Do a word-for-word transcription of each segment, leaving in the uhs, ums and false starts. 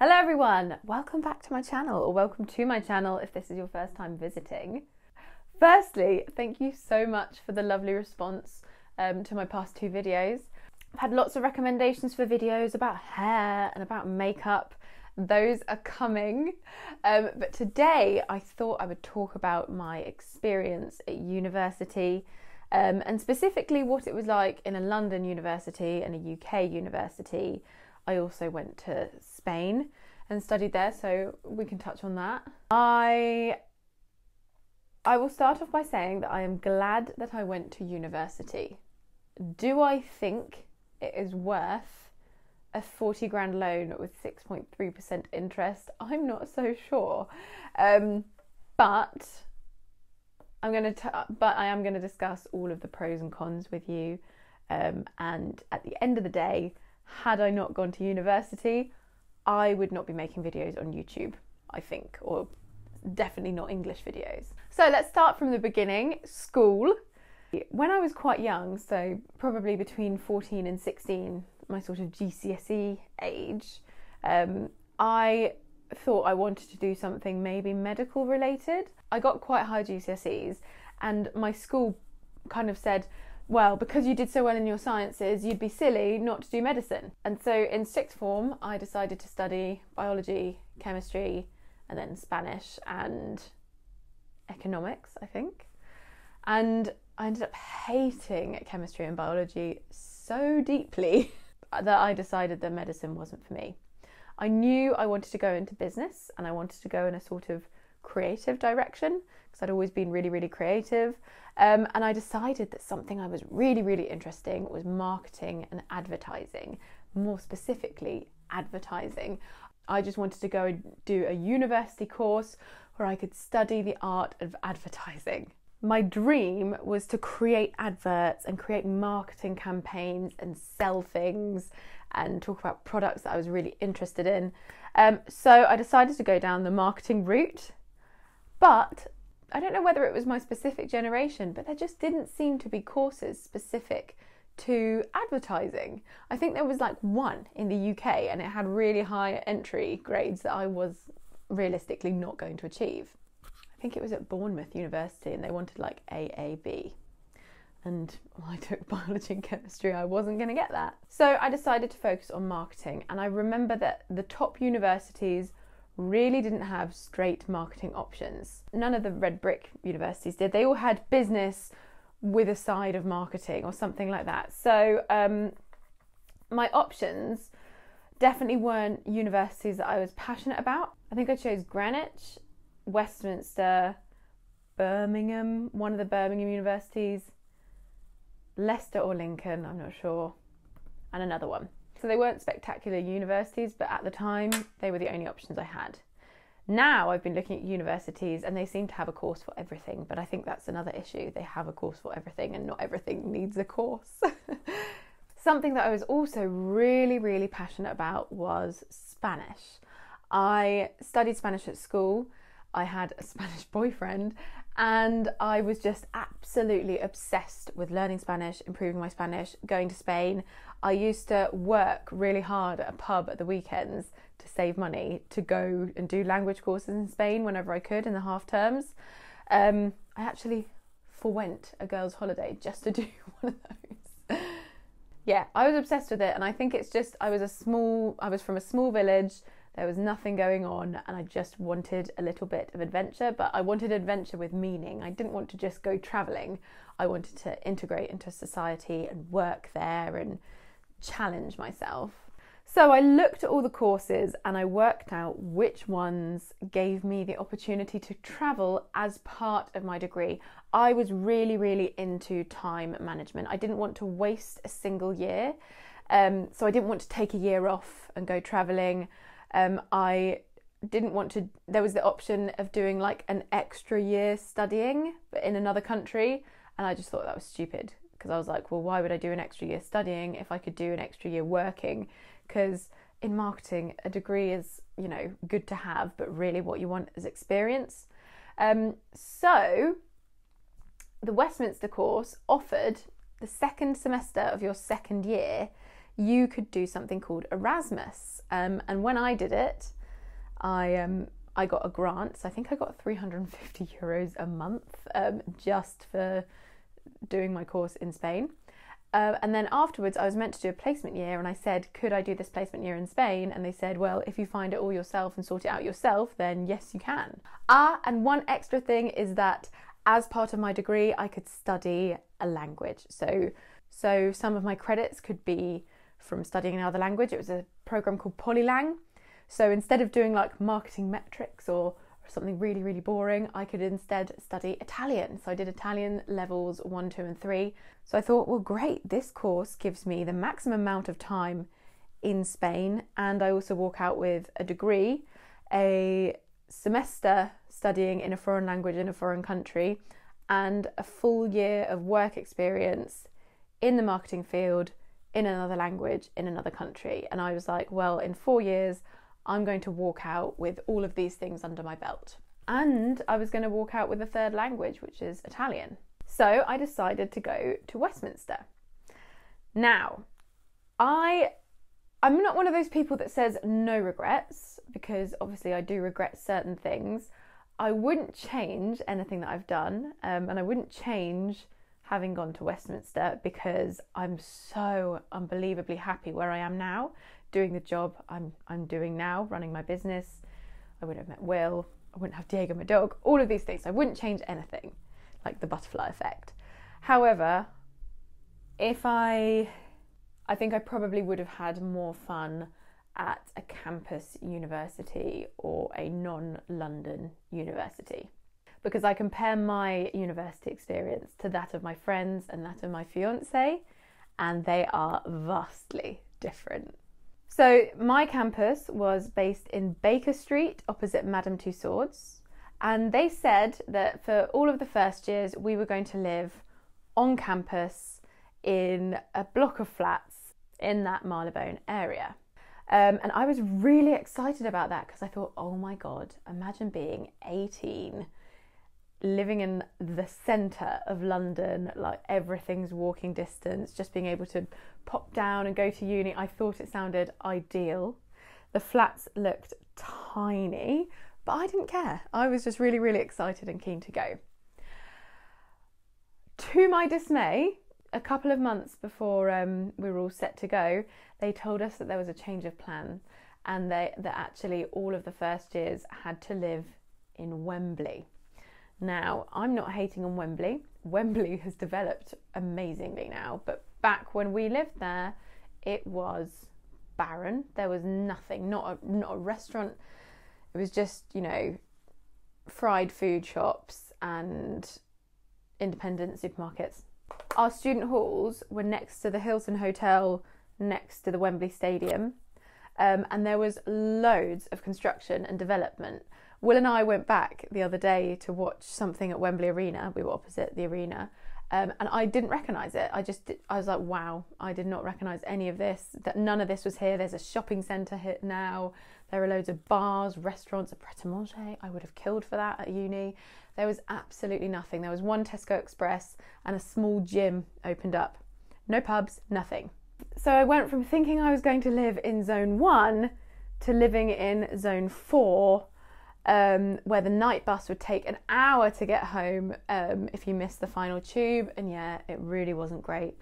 Hello everyone, welcome back to my channel, or welcome to my channel if this is your first time visiting. Firstly, thank you so much for the lovely response um, to my past two videos. I've had lots of recommendations for videos about hair and about makeup. Those are coming, um, but today I thought I would talk about my experience at university um, and specifically what it was like in a London university and a U K university. I also went to Spain and studied there, so we can touch on that. I I will start off by saying that I am glad that I went to university. Do I think it is worth a forty grand loan with six point three percent interest? I'm not so sure, um, but I'm going to but I am going to discuss all of the pros and cons with you, um, and at the end of the day, had I not gone to university, I would not be making videos on YouTube, I think, or definitely not English videos. So let's start from the beginning, school. When I was quite young, so probably between fourteen and sixteen, my sort of G C S E age, um, I thought I wanted to do something maybe medical related. I got quite high G C S Es and my school kind of said, well, because you did so well in your sciences, you'd be silly not to do medicine. And so in sixth form, I decided to study biology, chemistry, and then Spanish and economics, I think. And I ended up hating chemistry and biology so deeply that I decided that medicine wasn't for me. I knew I wanted to go into business and I wanted to go in a sort of creative direction because I'd always been really, really creative. Um, and I decided that something I was really, really interested in was marketing and advertising, more specifically advertising. I just wanted to go and do a university course where I could study the art of advertising. My dream was to create adverts and create marketing campaigns and sell things and talk about products that I was really interested in. Um, so I decided to go down the marketing route. But I don't know whether it was my specific generation, but there just didn't seem to be courses specific to advertising. I think there was like one in the U K and it had really high entry grades that I was realistically not going to achieve. I think it was at Bournemouth University and they wanted like A A B. And well, I took biology and chemistry, I wasn't going to get that. So I decided to focus on marketing, and I remember that the top universities really didn't have straight marketing options. None of the red brick universities did. They all had business with a side of marketing or something like that. So um, my options definitely weren't universities that I was passionate about. I think I chose Greenwich, Westminster, Birmingham, one of the Birmingham universities, Leicester or Lincoln, I'm not sure, and another one. So they weren't spectacular universities, but at the time they were the only options I had. Now I've been looking at universities and they seem to have a course for everything, but I think that's another issue. They have a course for everything and not everything needs a course. Something that I was also really, really passionate about was Spanish. I studied Spanish at school. I had a Spanish boyfriend and I was just absolutely obsessed with learning Spanish, improving my Spanish, going to Spain. I used to work really hard at a pub at the weekends to save money to go and do language courses in Spain whenever I could in the half terms. Um, I actually forwent a girls' holiday just to do one of those. Yeah, I was obsessed with it, and I think it's just I was a small, I was from a small village. There was nothing going on and I just wanted a little bit of adventure, but I wanted adventure with meaning. I didn't want to just go travelling. I wanted to integrate into society and work there and challenge myself. So I looked at all the courses and I worked out which ones gave me the opportunity to travel as part of my degree. I was really, really into time management. I didn't want to waste a single year. Um, so I didn't want to take a year off and go travelling. Um, I didn't want to, there was the option of doing like an extra year studying but in another country, and I just thought that was stupid because I was like, well, why would I do an extra year studying if I could do an extra year working? Because in marketing, a degree is, you know, good to have, but really what you want is experience. Um, so the Westminster course offered the second semester of your second year, you could do something called Erasmus. Um, and when I did it, I um, I got a grant. So I think I got three hundred fifty euros a month um, just for doing my course in Spain. Uh, and then afterwards, I was meant to do a placement year, and I said, could I do this placement year in Spain? And they said, well, if you find it all yourself and sort it out yourself, then yes, you can. Ah, and one extra thing is that as part of my degree, I could study a language. So, so some of my credits could be from studying another language. It was a program called Polylang. So instead of doing like marketing metrics or something really, really boring, I could instead study Italian. So I did Italian levels one, two, and three. So I thought, well, great, this course gives me the maximum amount of time in Spain. And I also walk out with a degree, a semester studying in a foreign language in a foreign country, and a full year of work experience in the marketing field, in another language, in another country. And I was like, well, in four years, I'm going to walk out with all of these things under my belt. And I was going to walk out with a third language, which is Italian. So I decided to go to Westminster. Now, I, I'm not one of those people that says no regrets, because obviously I do regret certain things. I wouldn't change anything that I've done, um, and I wouldn't change having gone to Westminster, because I'm so unbelievably happy where I am now, doing the job I'm, I'm doing now, running my business. I wouldn't have met Will, I wouldn't have Diego, my dog, all of these things. I wouldn't change anything, like the butterfly effect. However, if I, I think I probably would have had more fun at a campus university or a non-London university, because I compare my university experience to that of my friends and that of my fiancé, and they are vastly different. So my campus was based in Baker Street, opposite Madame Tussauds, and they said that for all of the first years we were going to live on campus in a block of flats in that Marylebone area. Um, and I was really excited about that, because I thought, oh my god, imagine being eighteen, living in the centre of London, like everything's walking distance, just being able to pop down and go to uni. I thought it sounded ideal. The flats looked tiny, but I didn't care. I was just really, really excited and keen to go. To my dismay, a couple of months before um, we were all set to go, they told us that there was a change of plan, and they, that actually all of the first years had to live in Wembley. Now, I'm not hating on Wembley. Wembley has developed amazingly now, but back when we lived there, it was barren. There was nothing, not a, not a restaurant. It was just, you know, fried food shops and independent supermarkets. Our student halls were next to the Hilton Hotel, next to the Wembley Stadium, um, and there was loads of construction and development. Will and I went back the other day to watch something at Wembley Arena. We were opposite the arena, um, and I didn't recognise it. I just, did, I was like, wow, I did not recognise any of this. That none of this was here. There's a shopping centre here now. There are loads of bars, restaurants, a Pret-à-manger. I would have killed for that at uni. There was absolutely nothing. There was one Tesco Express and a small gym opened up. No pubs, nothing. So I went from thinking I was going to live in zone one to living in zone four, Um, where the night bus would take an hour to get home um, if you missed the final tube. And yeah, it really wasn't great.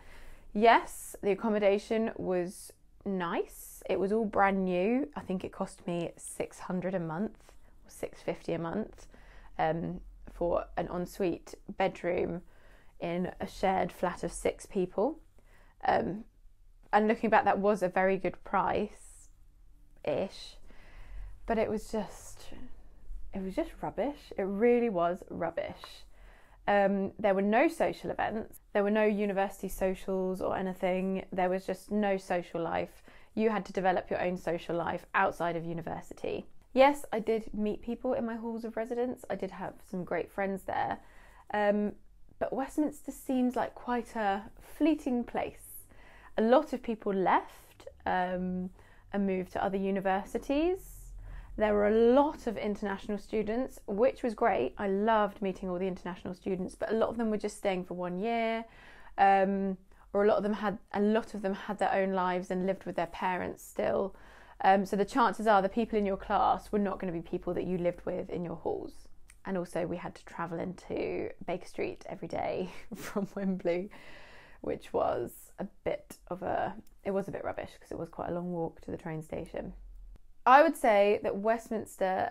Yes, the accommodation was nice. It was all brand new. I think it cost me six hundred a month, or six fifty a month, um, for an ensuite bedroom in a shared flat of six people. Um, and looking back, that was a very good price-ish, but it was just... It was just rubbish. It really was rubbish. Um, there were no social events. There were no university socials or anything. There was just no social life. You had to develop your own social life outside of university. Yes, I did meet people in my halls of residence. I did have some great friends there. Um, but Westminster seems like quite a fleeting place. A lot of people left um, and moved to other universities. There were a lot of international students, which was great. I loved meeting all the international students, but a lot of them were just staying for one year. Um, or a lot of them had a lot of them had their own lives and lived with their parents still. Um, so the chances are the people in your class were not going to be people that you lived with in your halls. And also we had to travel into Baker Street every day from Wembley, which was a bit of a, it was a bit rubbish because it was quite a long walk to the train station. I would say that Westminster,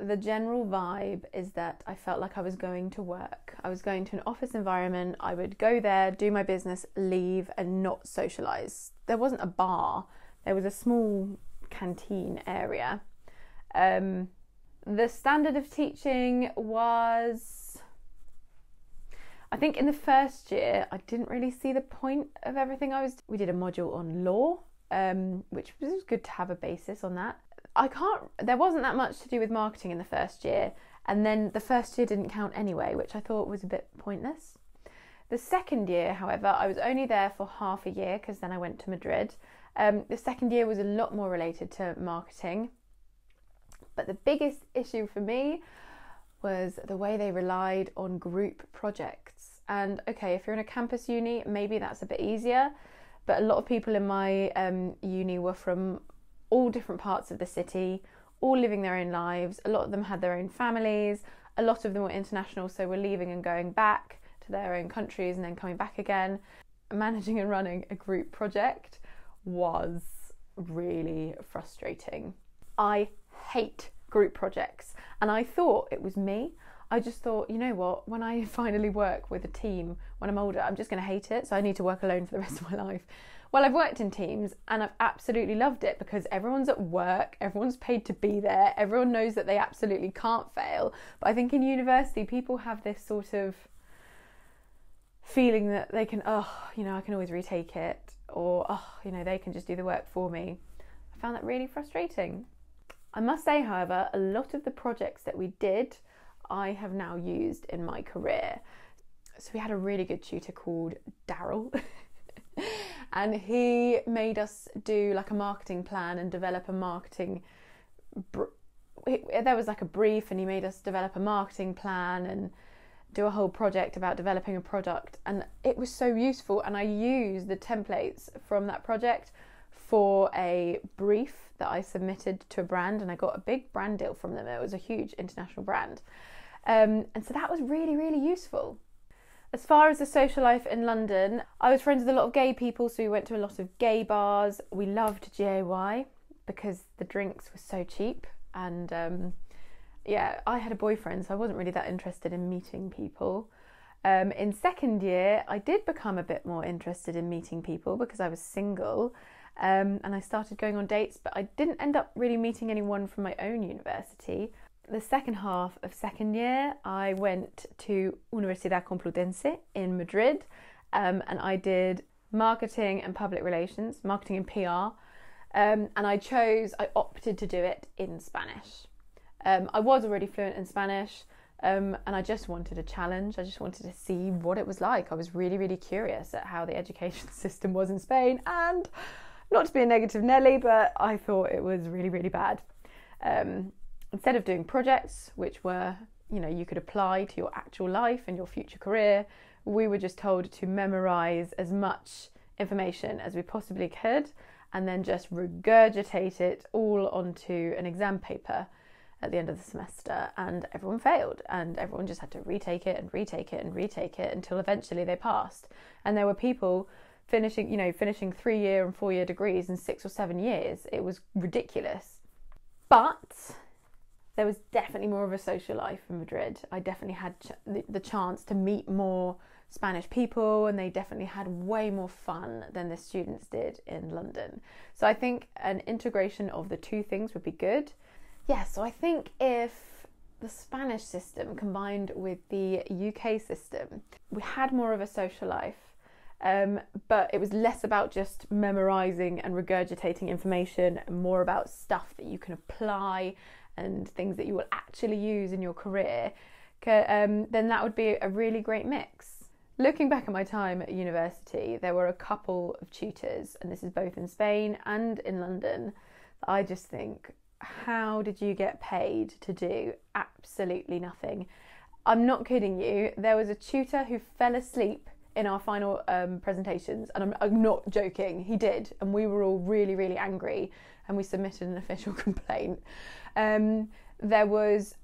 the general vibe is that I felt like I was going to work. I was going to an office environment. I would go there, do my business, leave and not socialise. There wasn't a bar. There was a small canteen area. Um, the standard of teaching was, I think in the first year, I didn't really see the point of everything I was doing. We did a module on law, um, which was good to have a basis on that. I can't, there wasn't that much to do with marketing in the first year. And then the first year didn't count anyway, which I thought was a bit pointless. The second year, however, I was only there for half a year because then I went to Madrid. Um, the second year was a lot more related to marketing. But the biggest issue for me was the way they relied on group projects. And okay, if you're in a campus uni, maybe that's a bit easier. But a lot of people in my um, uni were from all different parts of the city, all living their own lives. A lot of them had their own families. A lot of them were international, so were leaving and going back to their own countries and then coming back again. Managing and running a group project was really frustrating. I hate group projects and I thought it was me. I just thought, you know what, when I finally work with a team when I'm older, I'm just going to hate it, so I need to work alone for the rest of my life. Well, I've worked in teams and I've absolutely loved it because everyone's at work, everyone's paid to be there, everyone knows that they absolutely can't fail. But I think in university people have this sort of feeling that they can, oh, you know, I can always retake it, or, oh, you know, they can just do the work for me. I found that really frustrating. I must say, however, a lot of the projects that we did, I have now used in my career. So we had a really good tutor called Daryl and he made us do like a marketing plan and develop a marketing, br there was like a brief and he made us develop a marketing plan and do a whole project about developing a product, and it was so useful. And I used the templates from that project for a brief that I submitted to a brand, and I got a big brand deal from them. It was a huge international brand, um, and so that was really really useful. As far as the social life in London, I was friends with a lot of gay people, so we went to a lot of gay bars. We loved G A Y because the drinks were so cheap, and um, yeah, I had a boyfriend, so I wasn't really that interested in meeting people. Um, in second year, I did become a bit more interested in meeting people because I was single, um, and I started going on dates, but I didn't end up really meeting anyone from my own university. The second half of second year, I went to Universidad Complutense in Madrid, um, and I did marketing and public relations, marketing and P R, um, and I chose, I opted to do it in Spanish. Um, I was already fluent in Spanish, um, and I just wanted a challenge. I just wanted to see what it was like. I was really, really curious at how the education system was in Spain, and not to be a negative Nelly, but I thought it was really, really bad. Um, instead of doing projects, which were, you know, you could apply to your actual life and your future career, we were just told to memorise as much information as we possibly could and then just regurgitate it all onto an exam paper at the end of the semester, and everyone failed and everyone just had to retake it and retake it and retake it until eventually they passed. And there were people finishing, you know, finishing three year and four year degrees in six or seven years. It was ridiculous. But there was definitely more of a social life in Madrid. I definitely had ch the chance to meet more Spanish people, and they definitely had way more fun than the students did in London. So I think an integration of the two things would be good. Yeah, so I think if the Spanish system combined with the U K system, we had more of a social life, um, but it was less about just memorising and regurgitating information, and more about stuff that you can apply and things that you will actually use in your career, um, then that would be a really great mix. Looking back at my time at university, there were a couple of tutors, and this is both in Spain and in London, that I just think, how did you get paid to do absolutely nothing? I'm not kidding you. There was a tutor who fell asleep in our final um, presentations, and I'm, I'm not joking, he did, and we were all really, really angry, and we submitted an official complaint. Um, there was,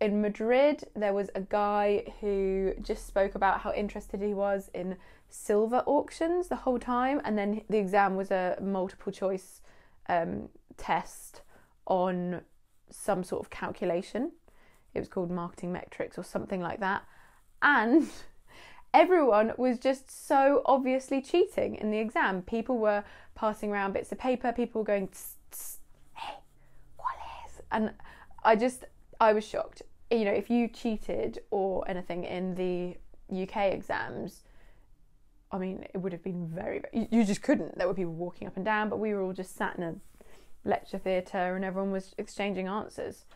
in Madrid, there was a guy who just spoke about how interested he was in silver auctions the whole time, and then the exam was a multiple choice um, test on some sort of calculation. It was called marketing metrics or something like that, and everyone was just so obviously cheating in the exam. People were passing around bits of paper, people were going, tss, tss, hey, Wallace. And I just, I was shocked. You know, if you cheated or anything in the U K exams, I mean, it would have been very, very, you just couldn't. There were people walking up and down, but we were all just sat in a lecture theatre and everyone was exchanging answers.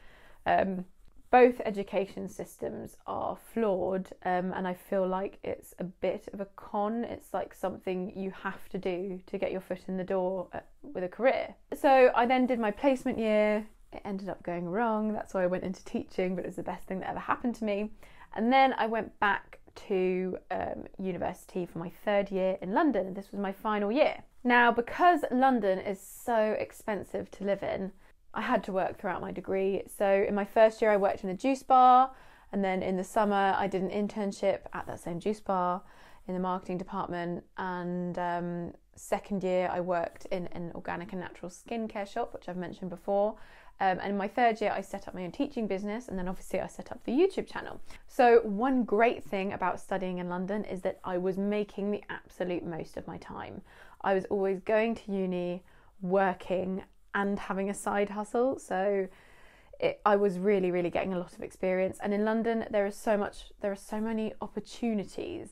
Um, Both education systems are flawed, um, and I feel like it's a bit of a con. It's like something you have to do to get your foot in the door at, with a career. So I then did my placement year. It ended up going wrong. That's why I went into teaching, but it was the best thing that ever happened to me. And then I went back to um, university for my third year in London. This was my final year. Now, because London is so expensive to live in, I had to work throughout my degree. So in my first year I worked in a juice bar, and then in the summer I did an internship at that same juice bar in the marketing department, and um, second year I worked in an organic and natural skincare shop, which I've mentioned before, um, and in my third year I set up my own teaching business, and then obviously I set up the YouTube channel. So one great thing about studying in London is that I was making the absolute most of my time. I was always going to uni, working, and having a side hustle, so it, I was really, really getting a lot of experience. And in London, there is so much, there are so many opportunities.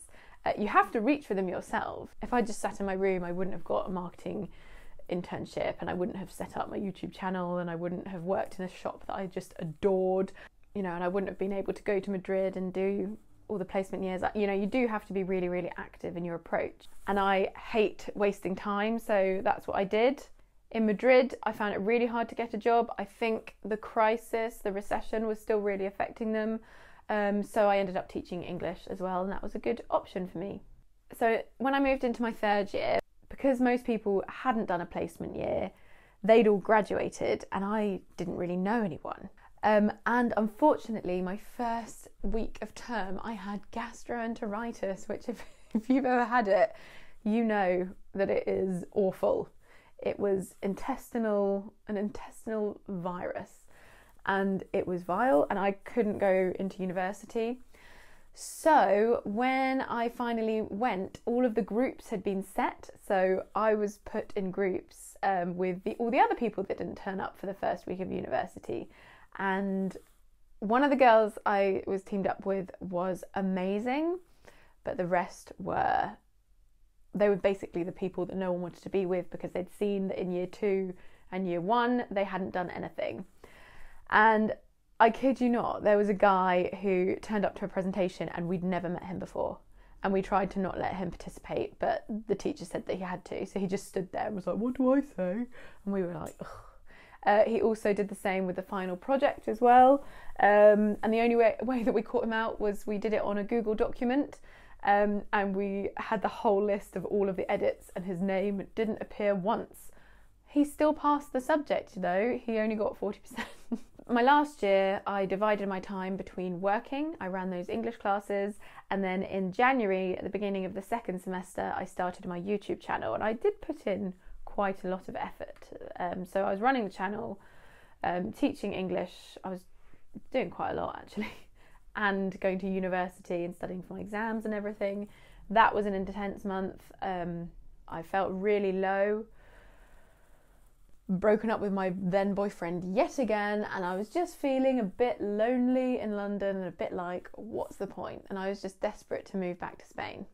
Uh, you have to reach for them yourself. If I just sat in my room, I wouldn't have got a marketing internship, and I wouldn't have set up my YouTube channel, and I wouldn't have worked in a shop that I just adored, you know, and I wouldn't have been able to go to Madrid and do all the placement years. You know, you do have to be really, really active in your approach. And I hate wasting time, so that's what I did. In Madrid, I found it really hard to get a job. I think the crisis, the recession, was still really affecting them. Um, so I ended up teaching English as well, and that was a good option for me. So when I moved into my third year, because most people hadn't done a placement year, they'd all graduated, and I didn't really know anyone. Um, and unfortunately, my first week of term, I had gastroenteritis, which if, if you've ever had it, you know that it is awful. It was intestinal, an intestinal virus, and it was vile, and I couldn't go into university. So when I finally went, all of the groups had been set, so I was put in groups um, with the, all the other people that didn't turn up for the first week of university. And one of the girls I was teamed up with was amazing, but the rest were... they were basically the people that no one wanted to be with, because they'd seen that in year two and year one they hadn't done anything. And I kid you not, there was a guy who turned up to a presentation and we'd never met him before, and we tried to not let him participate, but the teacher said that he had to, so he just stood there and was like, what do I say? And we were like, ugh. Uh, he also did the same with the final project as well, um, and the only way, way that we caught him out was we did it on a Google document. Um, and we had the whole list of all of the edits, and his name didn't appear once. He still passed the subject though, he only got forty percent. My last year I divided my time between working, I ran those English classes, and then in January, at the beginning of the second semester, I started my YouTube channel, and I did put in quite a lot of effort. Um, so I was running the channel, um, teaching English, I was doing quite a lot actually. And going to university and studying for my exams and everything. That was an intense month. Um, I felt really low. Broken up with my then boyfriend yet again, and I was just feeling a bit lonely in London and a bit like, what's the point? And I was just desperate to move back to Spain.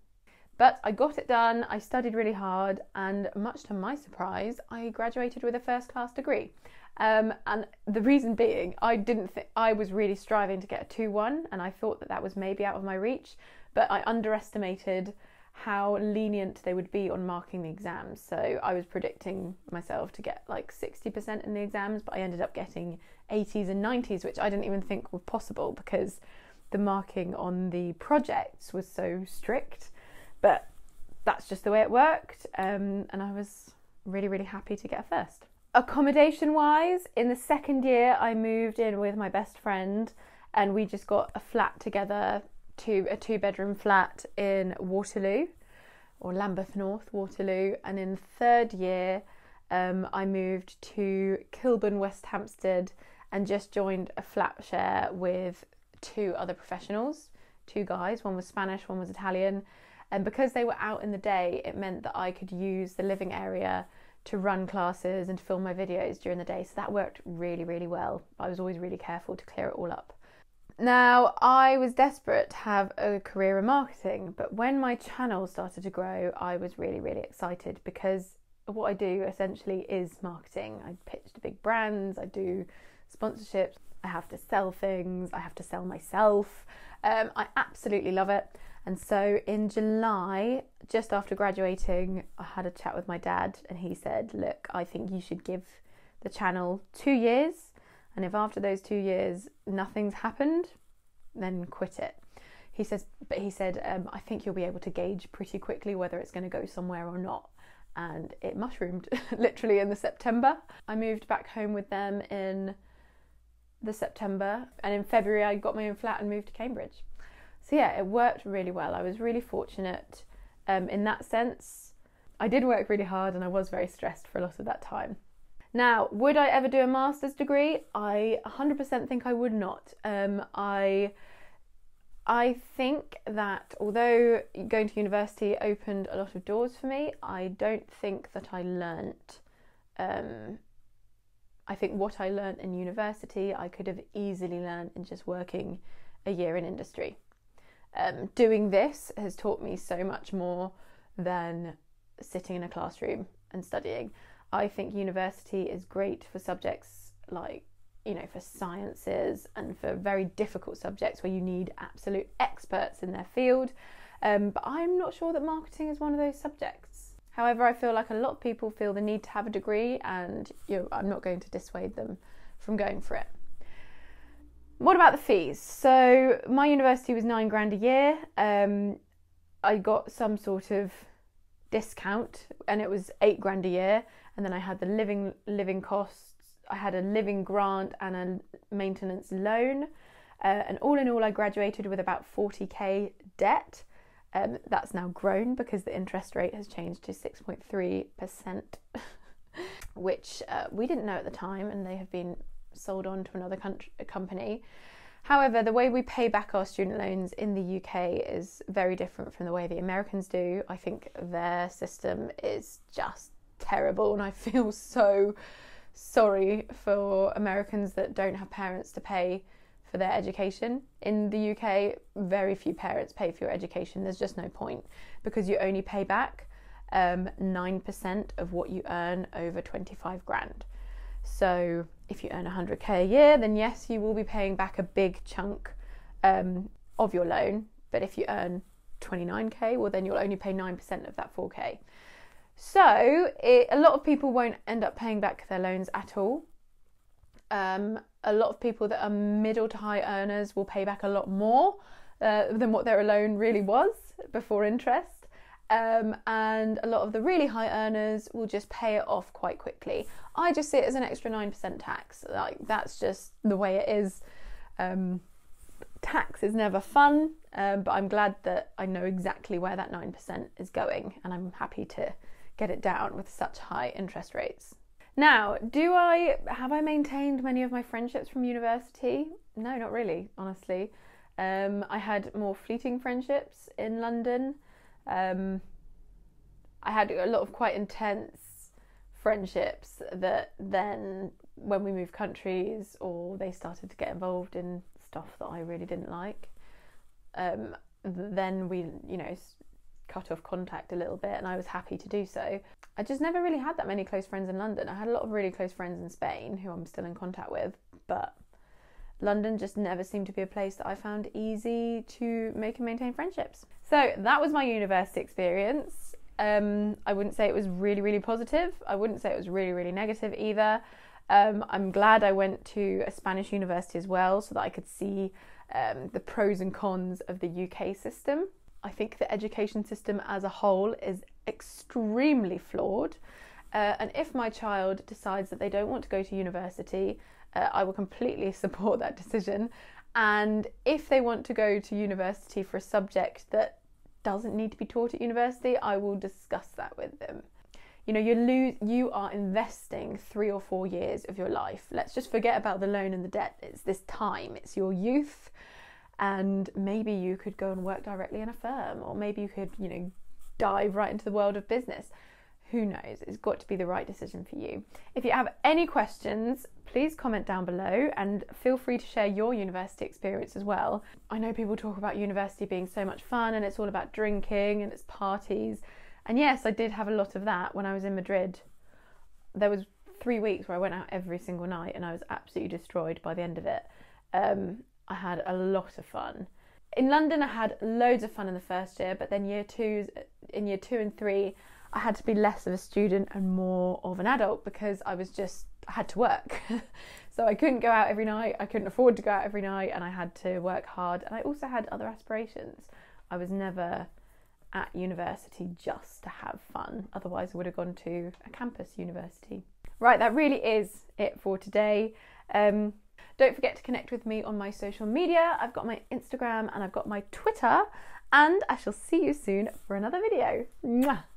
But I got it done, I studied really hard, and much to my surprise, I graduated with a first-class degree. Um, and the reason being, I didn't think, I was really striving to get a two one, and I thought that that was maybe out of my reach, but I underestimated how lenient they would be on marking the exams. So I was predicting myself to get like sixty percent in the exams, but I ended up getting eighties and nineties, which I didn't even think were possible because the marking on the projects was so strict. But that's just the way it worked, um, and I was really, really happy to get a first. Accommodation-wise, in the second year, I moved in with my best friend, and we just got a flat together, to a two-bedroom flat in Waterloo, or Lambeth North, Waterloo. And in the third year, um, I moved to Kilburn, West Hampstead, and just joined a flat share with two other professionals, two guys. One was Spanish, one was Italian. And because they were out in the day, it meant that I could use the living area to run classes and film my videos during the day. So that worked really, really well. I was always really careful to clear it all up. Now, I was desperate to have a career in marketing, but when my channel started to grow, I was really, really excited because what I do essentially is marketing. I pitch to big brands, I do sponsorships, I have to sell things, I have to sell myself. Um, I absolutely love it. And so in July, just after graduating, I had a chat with my dad and he said, look, I think you should give the channel two years. And if after those two years, nothing's happened, then quit it. He says, but he said, um, I think you'll be able to gauge pretty quickly whether it's going to go somewhere or not. And it mushroomed literally in the September. I moved back home with them in the September. And in February, I got my own flat and moved to Cambridge. So yeah, it worked really well. I was really fortunate um, in that sense. I did work really hard and I was very stressed for a lot of that time. Now, would I ever do a master's degree? I one hundred percent think I would not. Um, I, I think that although going to university opened a lot of doors for me, I don't think that I learnt, um, I think what I learnt in university, I could have easily learnt in just working a year in industry. Um, doing this has taught me so much more than sitting in a classroom and studying. I think university is great for subjects like, you know, for sciences and for very difficult subjects where you need absolute experts in their field. Um, but I'm not sure that marketing is one of those subjects. However, I feel like a lot of people feel the need to have a degree and, you know, I'm not going to dissuade them from going for it. What about the fees? So my university was nine grand a year. Um, I got some sort of discount and it was eight grand a year. And then I had the living living costs. I had a living grant and a maintenance loan. Uh, and all in all, I graduated with about forty K debt. Um, that's now grown because the interest rate has changed to six point three percent, which uh, we didn't know at the time. And they have been sold on to another country, company. However, the way we pay back our student loans in the U K is very different from the way the Americans do. I think their system is just terrible and I feel so sorry for Americans that don't have parents to pay for their education. In the U K, very few parents pay for your education. There's just no point because you only pay back um, nine percent of what you earn over twenty-five grand. So if you earn one hundred K a year, then yes, you will be paying back a big chunk um, of your loan. But if you earn twenty-nine K, well, then you'll only pay nine percent of that four K. So it, a lot of people won't end up paying back their loans at all. Um, a lot of people that are middle to high earners will pay back a lot more uh, than what their loan really was before interest. Um, and a lot of the really high earners will just pay it off quite quickly. I just see it as an extra nine percent tax. Like, that's just the way it is. Um, tax is never fun, um, but I'm glad that I know exactly where that nine percent is going and I'm happy to get it down with such high interest rates. Now, do I, have I maintained many of my friendships from university? No, not really, honestly. Um, I had more fleeting friendships in London. Um, I had a lot of quite intense friendships that then when we moved countries or they started to get involved in stuff that I really didn't like, um, then we, you know, cut off contact a little bit and I was happy to do so. I just never really had that many close friends in London. I had a lot of really close friends in Spain who I'm still in contact with, but London just never seemed to be a place that I found easy to make and maintain friendships. So that was my university experience. Um, I wouldn't say it was really, really positive. I wouldn't say it was really, really negative either. Um, I'm glad I went to a Spanish university as well so that I could see um, the pros and cons of the U K system. I think the education system as a whole is extremely flawed. Uh, and if my child decides that they don't want to go to university, uh, I will completely support that decision. And if they want to go to university for a subject that doesn't need to be taught at university, I will discuss that with them. You know, you lose, you are investing three or four years of your life. Let's just forget about the loan and the debt. It's this time, it's your youth. And maybe you could go and work directly in a firm, or maybe you could, you know, dive right into the world of business. Who knows? It's got to be the right decision for you. If you have any questions, please comment down below and feel free to share your university experience as well. I know people talk about university being so much fun and it's all about drinking and it's parties. And yes, I did have a lot of that when I was in Madrid. There was three weeks where I went out every single night and I was absolutely destroyed by the end of it. Um, I had a lot of fun. In London, I had loads of fun in the first year, but then year twos, in year two and three, I had to be less of a student and more of an adult because I was just, I had to work. So I couldn't go out every night, I couldn't afford to go out every night, and I had to work hard. And I also had other aspirations. I was never at university just to have fun. Otherwise I would have gone to a campus university. Right, that really is it for today. Um, Don't forget to connect with me on my social media. I've got my Instagram and I've got my Twitter, and I shall see you soon for another video. Mwah!